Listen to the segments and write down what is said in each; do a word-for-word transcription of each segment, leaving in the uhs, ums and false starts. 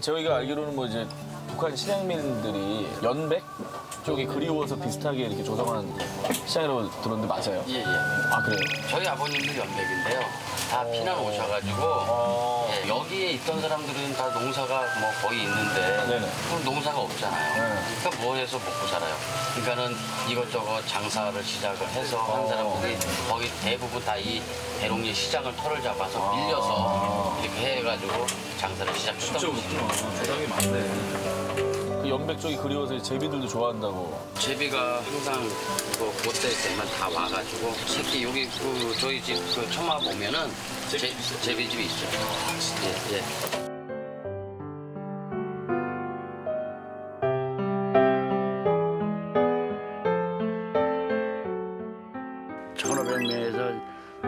저희가 알기로는 뭐 이제 북한 신양민들이 연백 쪽이 그리워서 비슷하게 이렇게 조성한 시장이라고 들었는데 맞아요? 예예. 예. 아 그래요? 저희 아버님도 연백인데요. 다 피난 오셔가지고 어... 예, 여기에 있던 사람들은 다 농사가 뭐 거의 있는데 네네. 그럼 농사가 없잖아요. 네. 그러니까 뭐 해서 먹고 살아요. 그러니까는 이것저것 장사를 시작을 해서 어... 한 사람들이 거의 대부분 다 이 대롱리 시장을 털을 잡아서 빌려서 아... 이렇게 해가지고 장사를 시작했던 거예요. 조상이 많네. 연백 쪽이 그리워서 제비들도 좋아한다고. 제비가 항상 그 그때 때만 다 와가지고 새끼 여기 그 저희 집 그 처마 보면은 제, 제비 집이 있어요. 예, 예. 천오백 명에서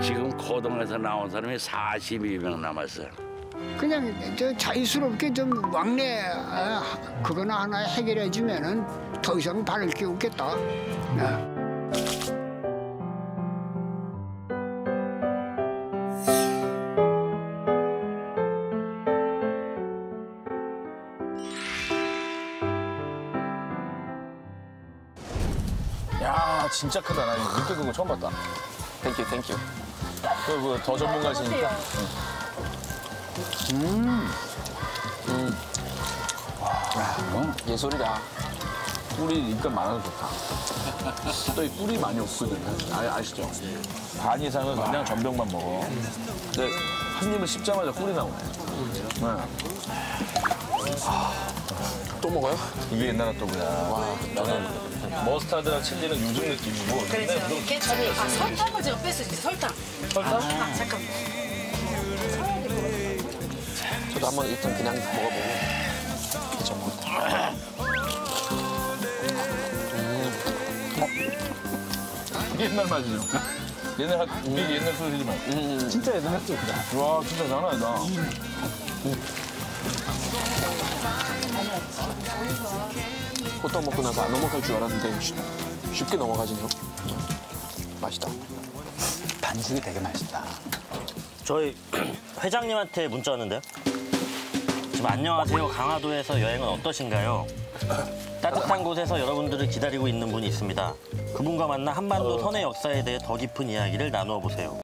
지금 고등에서 나온 사람이 사십이 명 남았어요. 그냥 저 자유스럽게 좀 왕래 그거나 하나 해결해 주면은 더 이상 바랄 게 없겠다. 네. 야 진짜 크다. 나 이거 이렇게 큰 거 처음 봤다. 땡큐 땡큐. 그리고 더 전문가시니까. 음. 음. 야, 이건 예술이다. 꿀이 입값 많아서 좋다. 또 이 꿀이 많이 없거든요. 아, 아시죠? 반 이상은 그냥 전병만 먹어. 근데 한 입을 씹자마자 꿀이 나오네. 네. 아, 또 먹어요? 이게 옛날 핫도그야. 와, 나는. 머스타드랑 칠리는 요즘 느낌이고. 그렇죠. 이게 저희, 아, 설탕을 제가 뺄 수 있어요. 설탕. 설탕? 아, 잠깐만. 저도 한번 일단 그냥 먹어보고 이렇게 먹었다. 옛날 맛이죠? 옛날 핫, 음. 옛날 소시지 맛. 음. 진짜 옛날 핫도그다. 와, 진짜 장난 아니다. 음. 음. 호떡 먹고 나서 안 넘어갈 줄 알았는데 쉽, 쉽게 넘어가지네요. 맛있다. 반죽이 되게 맛있다. 저희 회장님한테 문자 왔는데요. 지금 안녕하세요. 강화도에서 여행은 어떠신가요? 따뜻한 곳에서 여러분들을 기다리고 있는 분이 있습니다. 그분과 만나 한반도 선의 역사에 대해 더 깊은 이야기를 나누어 보세요.